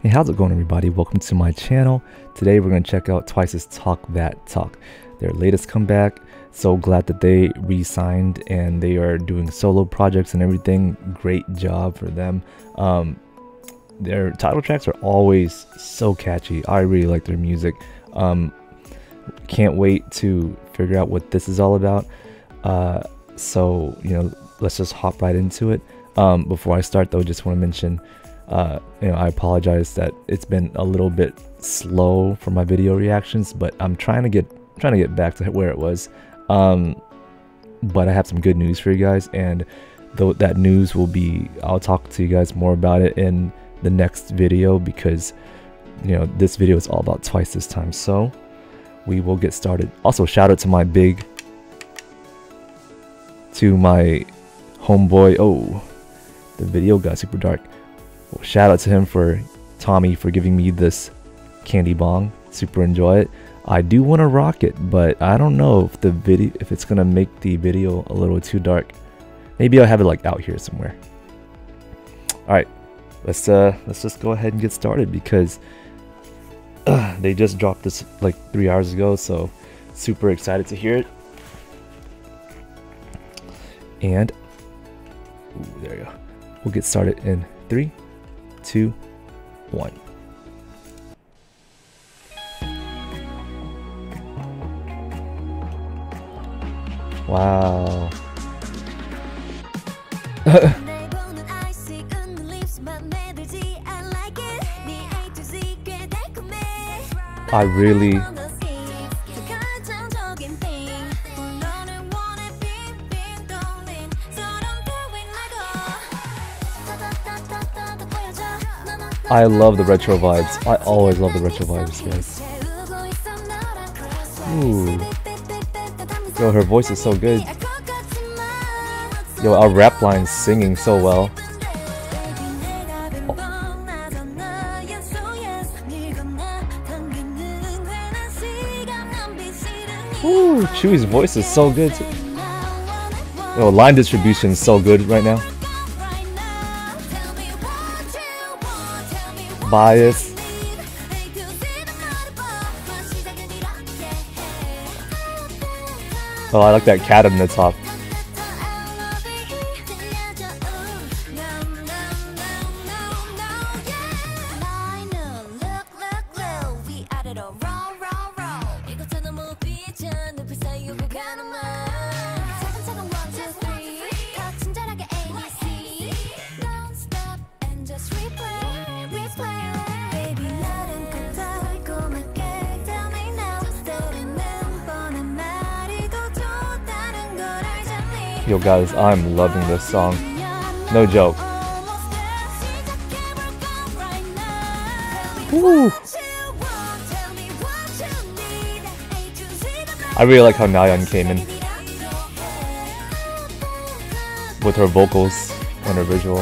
Hey, how's it going, everybody? Welcome to my channel. Today we're going to check out Twice's Talk That Talk, their latest comeback. So glad that they re-signed and they are doing solo projects and everything. Great job for them. Their title tracks are always so catchy. I really like their music. Can't wait to figure out what this is all about. So, you know, let's just hop right into it. Before I start though, just want to mention, you know, I apologize that it's been a little bit slow for my video reactions, but I'm trying to get back to where it was. But I have some good news for you guys, and though that news will be, I'll talk to you guys more about it in the next video, because you know this video is all about Twice this time. So we will get started. Also, shout out to my homeboy. Oh, the video got super dark. Well, shout out to him, for Tommy, for giving me this candy bong. Super enjoy it. I do want to rock it, but I don't know if the video, if it's gonna make the video a little too dark. Maybe I'll have it like out here somewhere. All right, let's just go ahead and get started, because they just dropped this like 3 hours ago, so super excited to hear it. And ooh, there we go. We'll get started in 3, 2, 1. Wow. I really love the retro vibes. I always love the retro vibes, guys. Ooh. Yo, her voice is so good. Yo, our rap line's singing so well. Ooh, Chewy's voice is so good. Yo, line distribution is so good right now. Bias. Oh, I like that cat on the top. Yo guys, I'm loving this song. No joke. Woo. I really like how Nayeon came in with her vocals and her visual.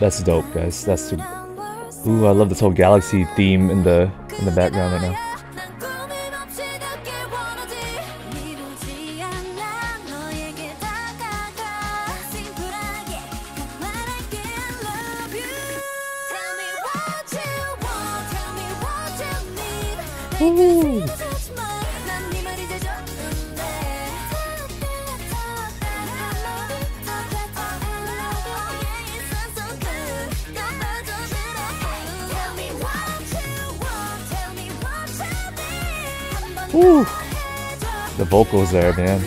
That's dope, guys. That's super. Ooh, I love this whole galaxy theme in the background right now. Ooh. The vocals there, man.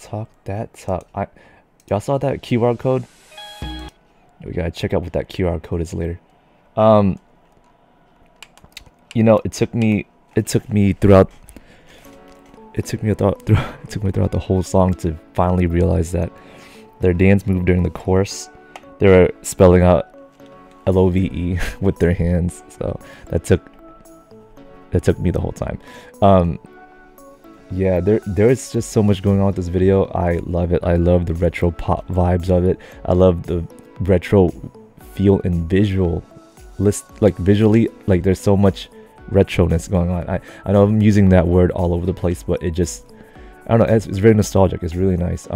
Talk That Talk. Y'all saw that QR code? We gotta check out what that QR code is later. You know, it took me throughout the whole song to finally realize that their dance move during the chorus, they were spelling out LOVE with their hands. So that took me the whole time. Yeah, there is just so much going on with this video. I love it. I love the retro pop vibes of it. I love the retro feel and visual list, like visually, like there's so much retroness going on. I know I'm using that word all over the place, but it just, I don't know, it's very nostalgic. It's really nice.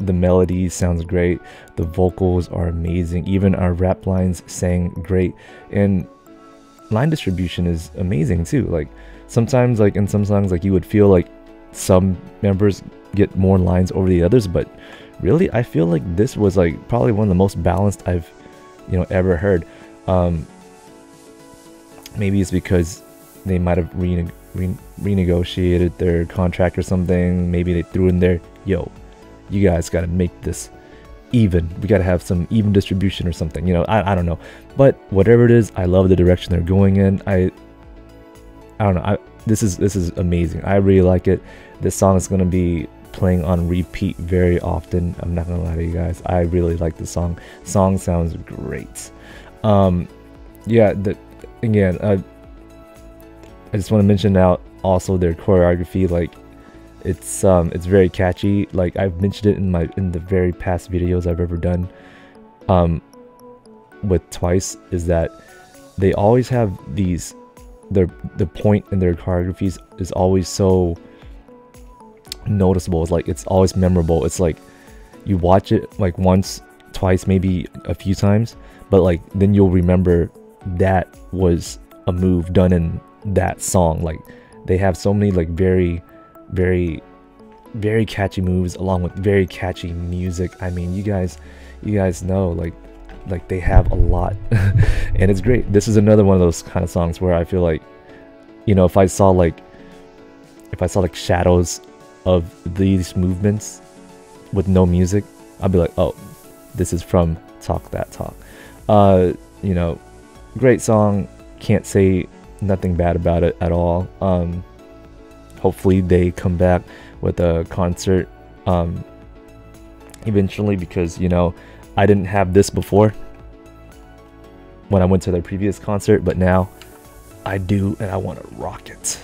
The melody sounds great. The vocals are amazing. Even our rap lines sang great, and line distribution is amazing too. Like sometimes, like in some songs, like you would feel like some members get more lines over the others, but really I feel like this was like probably one of the most balanced I've, you know, ever heard. Maybe it's because they might have renegotiated their contract or something. Maybe they threw in there, yo, you guys got to make this even, we got to have some even distribution or something, you know. I don't know, but whatever it is, I love the direction they're going in. I don't know, this is amazing. I really like it. This song is going to be playing on repeat very often. I'm not gonna lie to you guys, I really like the song. Sounds great. Yeah, again, I just want to mention out also their choreography. Like it's very catchy. Like I've mentioned it in the very past videos I've ever done with Twice, is that they always have these, the point in their choreographies is always so noticeable. It's like it's always memorable. It's like you watch it like once, twice, maybe a few times, but like then you'll remember that was a move done in that song. Like they have so many like very catchy moves along with very catchy music. I mean, you guys know, like they have a lot and it's great. This is another one of those kind of songs where I feel like, you know, if I saw like shadows of these movements with no music, I'll be like, oh, this is from Talk That Talk. You know, great song, can't say nothing bad about it at all. Hopefully they come back with a concert eventually, because, you know, I didn't have this before when I went to their previous concert, but now I do, and I want to rock it.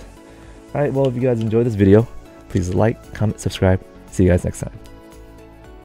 All right, well, if you guys enjoyed this video, please like, comment, subscribe. See you guys next time.